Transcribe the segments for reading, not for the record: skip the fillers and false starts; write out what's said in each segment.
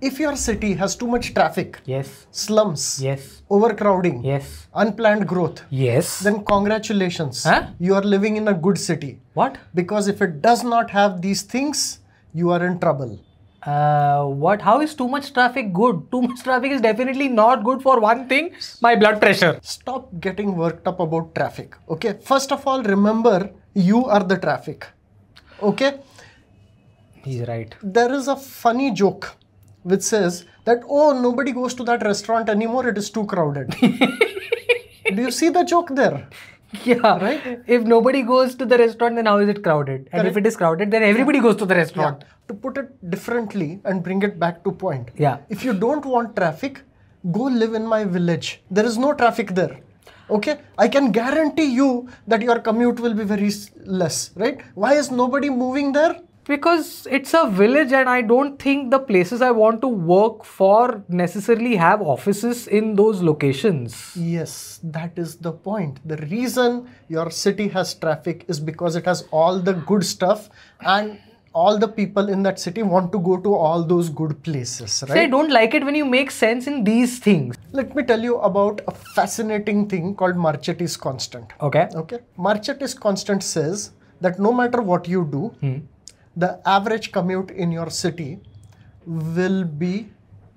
If your city has too much traffic, yes, slums, yes, overcrowding, yes, unplanned growth, yes, then congratulations, you are living in a good city. What? Because if it does not have these things, you are in trouble. What? How is too much traffic good? Too much traffic is definitely not good for one thing, my blood pressure. Stop getting worked up about traffic, okay? First of all, remember, you are the traffic, okay? He's right. There is a funny joke which says that, oh, nobody goes to that restaurant anymore, it is too crowded. Do you see the joke there? Yeah, right? If nobody goes to the restaurant, then how is it crowded? And if it is crowded, then everybody goes to the restaurant. Yeah. To put it differently and bring it back to point. Yeah. If you don't want traffic, go live in my village. There is no traffic there. Okay? I can guarantee you that your commute will be very less, right? Why is nobody moving there? Because it's a village and I don't think the places I want to work for necessarily have offices in those locations. Yes, that is the point. The reason your city has traffic is because it has all the good stuff and all the people in that city want to go to all those good places, right? So I don't like it when you make sense in these things. Let me tell you about a fascinating thing called Marchetti's Constant. Okay. Okay. Marchetti's Constant says that no matter what you do, the average commute in your city will be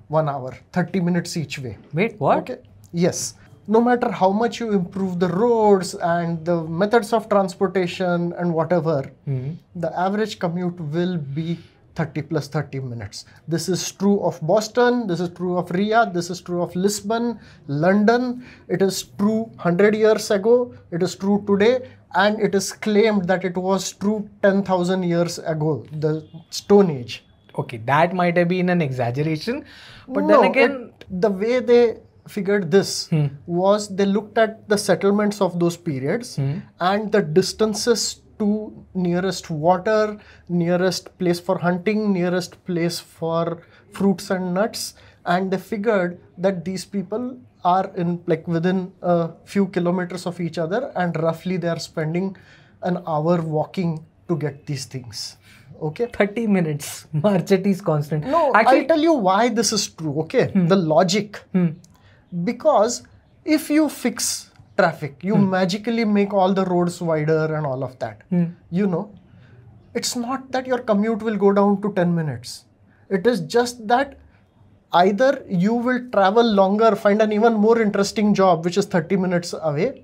1 hour, 30 minutes each way. Wait, what? Okay. Yes. No matter how much you improve the roads and the methods of transportation and whatever, the average commute will be 30 plus 30 minutes. This is true of Boston, this is true of Riyadh, this is true of Lisbon, London. It is true 100 years ago, it is true today. And it is claimed that it was true 10,000 years ago, the Stone Age. Okay, that might have been an exaggeration. But no, then again, the way they figured this was they looked at the settlements of those periods and the distances to nearest water, nearest place for hunting, nearest place for fruits and nuts. And they figured that these people are in like within a few kilometers of each other and roughly they are spending an hour walking to get these things. Okay. 30 minutes. Marchetti's Constant. No, actually, I'll tell you why this is true. Okay. The logic. Because if you fix traffic, you magically make all the roads wider and all of that. You know, it's not that your commute will go down to 10 minutes. It is just that either you will travel longer, find an even more interesting job, which is 30 minutes away,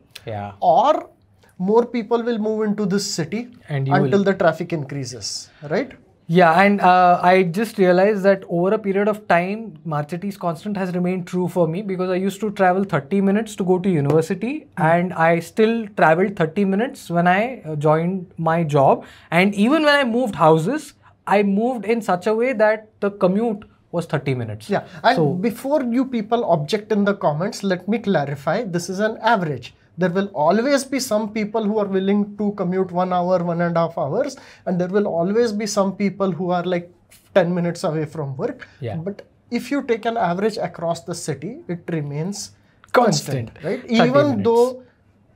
or more people will move into this city until the traffic increases, right? Yeah, and I just realized that over a period of time, Marchetti's Constant has remained true for me because I used to travel 30 minutes to go to university and I still traveled 30 minutes when I joined my job. And even when I moved houses, I moved in such a way that the commute was 30 minutes. Yeah, and so, before you people object in the comments, let me clarify, this is an average. There will always be some people who are willing to commute 1 hour, 1.5 hours, and there will always be some people who are like 10 minutes away from work. Yeah. But if you take an average across the city, it remains constant, right? Even though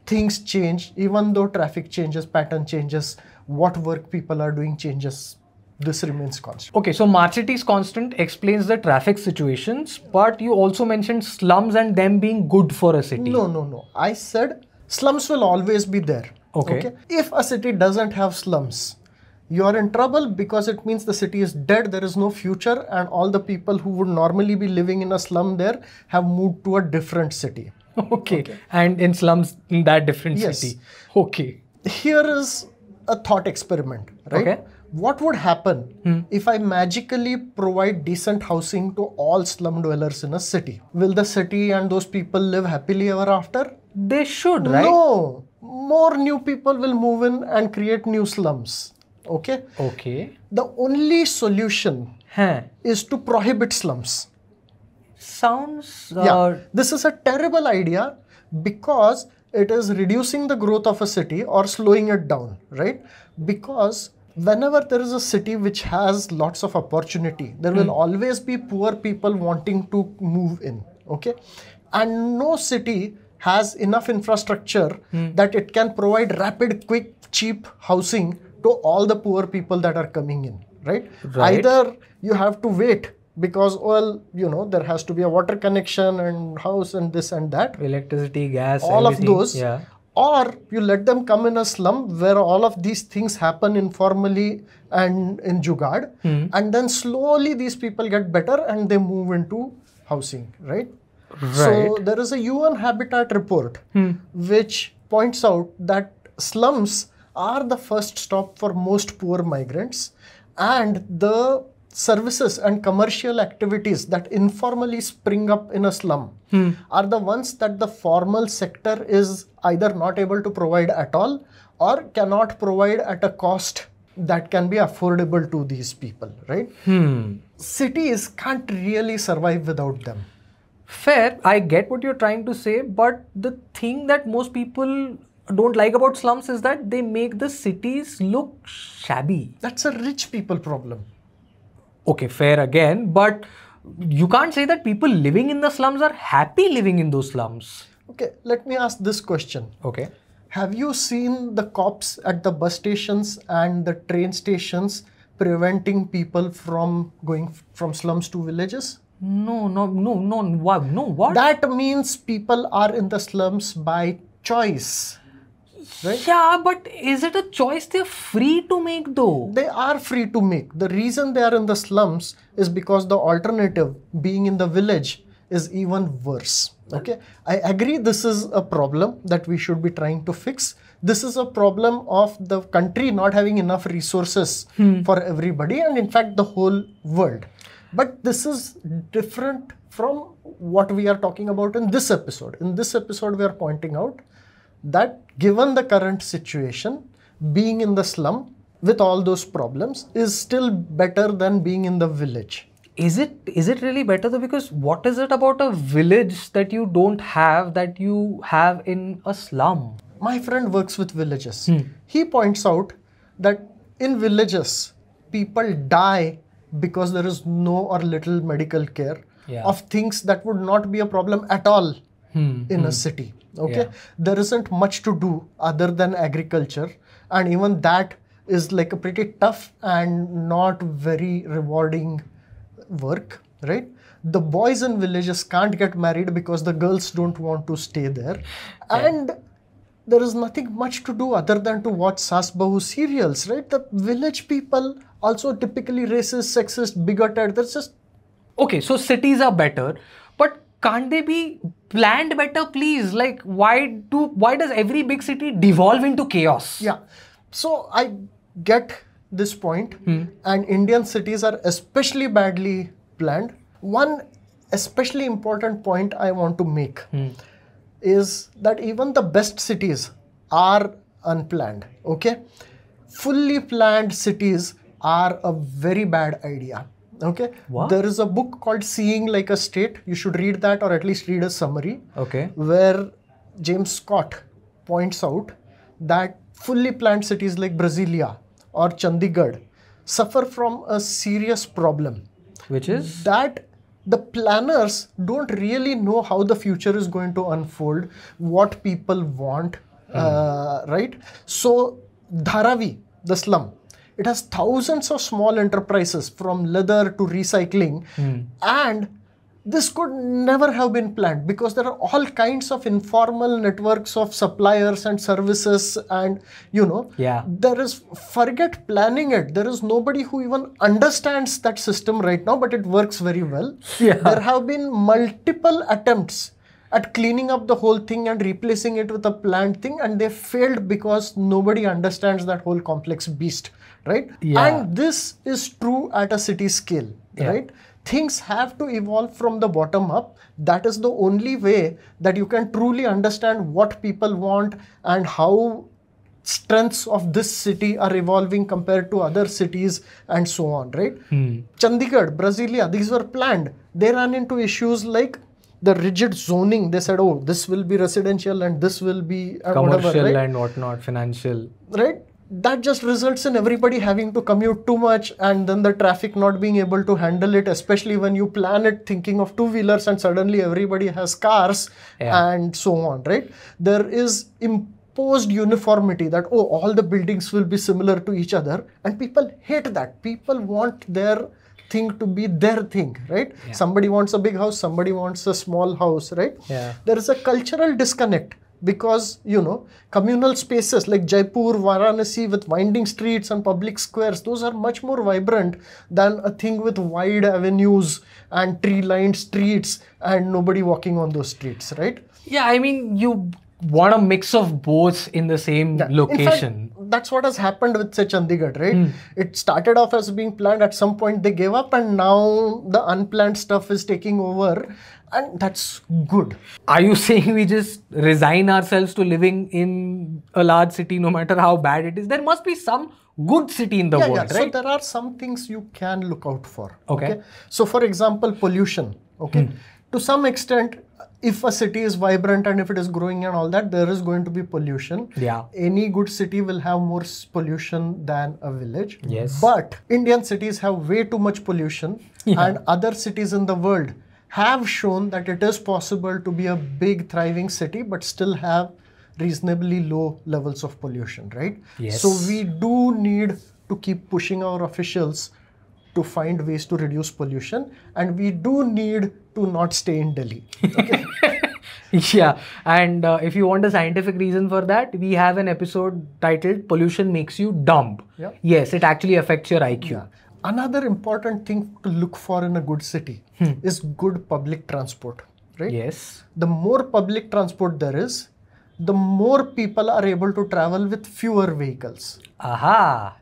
things change, even though traffic changes, pattern changes, what work people are doing changes, this remains constant. Okay, so Marchetti's Constant explains the traffic situations, but you also mentioned slums and them being good for a city. No, no, no. I said slums will always be there. Okay. Okay? If a city doesn't have slums, you are in trouble because it means the city is dead, there is no future, and all the people who would normally be living in a slum there have moved to a different city. Okay. Okay. And in slums in that different city. Okay. Here is a thought experiment, right? Okay. What would happen if I magically provide decent housing to all slum dwellers in a city? Will the city and those people live happily ever after? They should, right? No. More new people will move in and create new slums. Okay? Okay. The only solution is to prohibit slums. Sounds... yeah. This is a terrible idea because it is reducing the growth of a city or slowing it down, right? Because... whenever there is a city which has lots of opportunity, there will always be poor people wanting to move in, okay? And no city has enough infrastructure that it can provide rapid, quick, cheap housing to all the poor people that are coming in, right? Either you have to wait because, well, you know, there has to be a water connection and house and this and that. Electricity, gas, all everything. Of those. Yeah. Or you let them come in a slum where all of these things happen informally and in jugaad. Mm. And then slowly these people get better and they move into housing, right? Right. So there is a UN Habitat report which points out that slums are the first stop for most poor migrants, and the services and commercial activities that informally spring up in a slum are the ones that the formal sector is either not able to provide at all or cannot provide at a cost that can be affordable to these people, right? Cities can't really survive without them. Fair, I get what you're trying to say, but the thing that most people don't like about slums is that they make the cities look shabby. That's a rich people problem. Okay, fair again, but you can't say that people living in the slums are happy living in those slums. Okay, let me ask this question. Okay. Have you seen the cops at the bus stations and the train stations preventing people from going from slums to villages? No, what? That means people are in the slums by choice. Right? Yeah, but is it a choice they are free to make though? They are free to make. The reason they are in the slums is because the alternative, being in the village, is even worse. Okay, I agree this is a problem that we should be trying to fix. This is a problem of the country not having enough resources for everybody, and in fact the whole world. But this is different from what we are talking about in this episode. In this episode, we are pointing out that given the current situation, being in the slum with all those problems is still better than being in the village. Is it really better though? Because what is it about a village that you don't have that you have in a slum? My friend works with villages. He points out that in villages, people die because there is no or little medical care of things that would not be a problem at all in a city. Okay, there isn't much to do other than agriculture, and even that is like a pretty tough and not very rewarding work, right? The boys in villages can't get married because the girls don't want to stay there, and there is nothing much to do other than to watch Saas Bahu serials, right? The village people also typically racist, sexist, bigoted. There's just... Okay, so cities are better, but can't they be planned better, please? Like, why does every big city devolve into chaos? Yeah, so I get this point, and Indian cities are especially badly planned. One especially important point I want to make is that even the best cities are unplanned, okay? Fully planned cities are a very bad idea. Okay. What? There is a book called Seeing Like a State. You should read that, or at least read a summary. Okay. Where James Scott points out that fully planned cities like Brasilia or Chandigarh suffer from a serious problem, which is that the planners don't really know how the future is going to unfold, what people want, right? So Dharavi, the slum, it has thousands of small enterprises from leather to recycling. And this could never have been planned because there are all kinds of informal networks of suppliers and services, and you know, there is, forget planning it. There is nobody who even understands that system right now, but it works very well. There have been multiple attempts at cleaning up the whole thing and replacing it with a planned thing, and they failed because nobody understands that whole complex beast, right? And this is true at a city scale, right? Things have to evolve from the bottom up. That is the only way that you can truly understand what people want and how strengths of this city are evolving compared to other cities and so on, right? Chandigarh, Brasilia, these were planned. They ran into issues like the rigid zoning. They said, oh, this will be residential and this will be commercial, whatever, right? And whatnot, financial. Right? That just results in everybody having to commute too much, and then the traffic not being able to handle it, especially when you plan it thinking of two-wheelers and suddenly everybody has cars and so on, right? There is imposed uniformity that, oh, all the buildings will be similar to each other, and people hate that. People want their thing to be their thing, right? Yeah. Somebody wants a big house, somebody wants a small house, right? Yeah. There is a cultural disconnect because, you know, communal spaces like Jaipur, Varanasi with winding streets and public squares, those are much more vibrant than a thing with wide avenues and tree-lined streets and nobody walking on those streets, right? Yeah, I mean, you want a mix of both in the same location. In fact, that's what has happened with, say, Chandigarh, right? Mm. It started off as being planned, at some point they gave up, and now the unplanned stuff is taking over. And that's good. Are you saying we just resign ourselves to living in a large city no matter how bad it is? There must be some good city in the world, right? So there are some things you can look out for. Okay. So for example, pollution. Okay. Hmm. To some extent, if a city is vibrant and if it is growing and all that, there is going to be pollution. Yeah. Any good city will have more pollution than a village. Yes. But Indian cities have way too much pollution, and other cities in the world have shown that it is possible to be a big thriving city but still have reasonably low levels of pollution, right? Yes. So we do need to keep pushing our officials to find ways to reduce pollution, and we do need to not stay in Delhi. Okay? Yeah, and if you want a scientific reason for that, we have an episode titled Pollution Makes You Dumb. Yeah. Yes, it actually affects your IQ. Yeah. Another important thing to look for in a good city is good public transport, right? Yes. The more public transport there is, the more people are able to travel with fewer vehicles. Aha!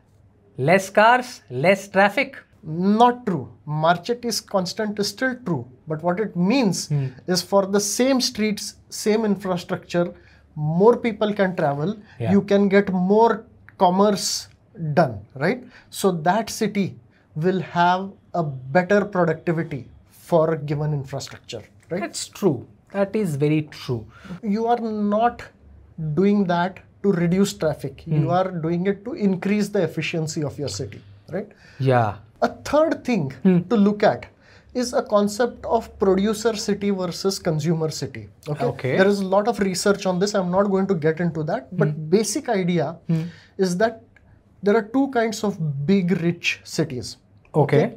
Less cars, less traffic. Not true. Marchetti's constant is still true. But what it means is for the same streets, same infrastructure, more people can travel. Yeah. You can get more commerce done, right? So that city will have a better productivity for a given infrastructure, right? That's true. That is very true. You are not doing that to reduce traffic. You are doing it to increase the efficiency of your city, right? Yeah. A third thing to look at is a concept of producer city versus consumer city. Okay? Okay. There is a lot of research on this. I'm not going to get into that, but basic idea is that there are two kinds of big, rich cities. Okay. Okay.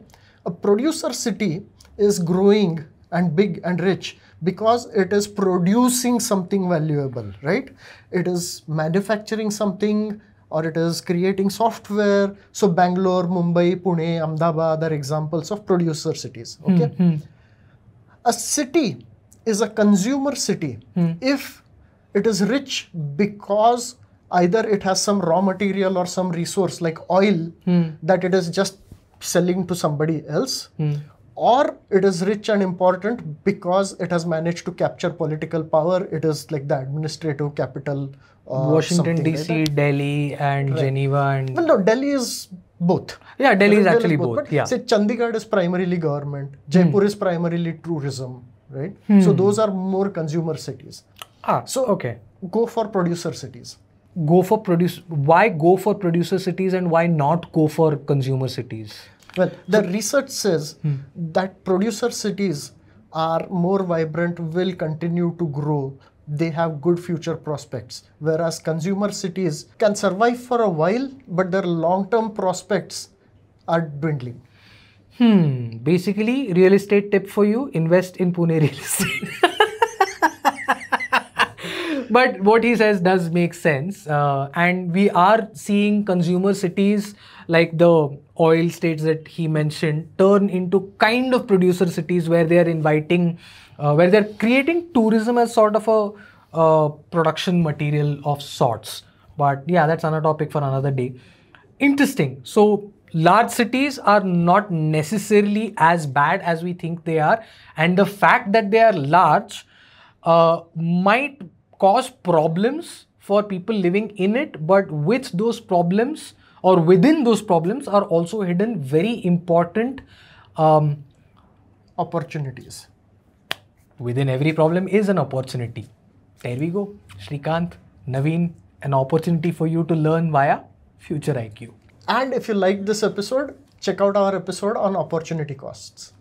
A producer city is growing and big and rich because it is producing something valuable, right? It is manufacturing something, or it is creating software. So Bangalore, Mumbai, Pune, Ahmedabad are examples of producer cities. Okay. A city is a consumer city if it is rich because either it has some raw material or some resource like oil that it is just selling to somebody else, or it is rich and important because it has managed to capture political power. It is like the administrative capital. Washington DC, like Delhi and Geneva and... Well, no, Delhi is both. Yeah, Delhi is actually both. But say Chandigarh is primarily government. Jaipur is primarily tourism, right? So those are more consumer cities. Ah, so go for producer cities. Why go for producer cities and why not go for consumer cities? Well, the research says that producer cities are more vibrant, will continue to grow. They have good future prospects. Whereas consumer cities can survive for a while, but their long-term prospects are dwindling. Hmm. Basically, real estate tip for you, invest in Pune real estate. But what he says does make sense, and we are seeing consumer cities like the oil states that he mentioned turn into kind of producer cities where they are inviting, where they are creating tourism as sort of a production material of sorts. But yeah, that's another topic for another day. Interesting. So large cities are not necessarily as bad as we think they are, and the fact that they are large might cause problems for people living in it, but with those problems or within those problems are also hidden very important opportunities. Within every problem is an opportunity. There we go. Shrikant, Naveen, an opportunity for you to learn via Future IQ. And if you like this episode, check out our episode on opportunity costs.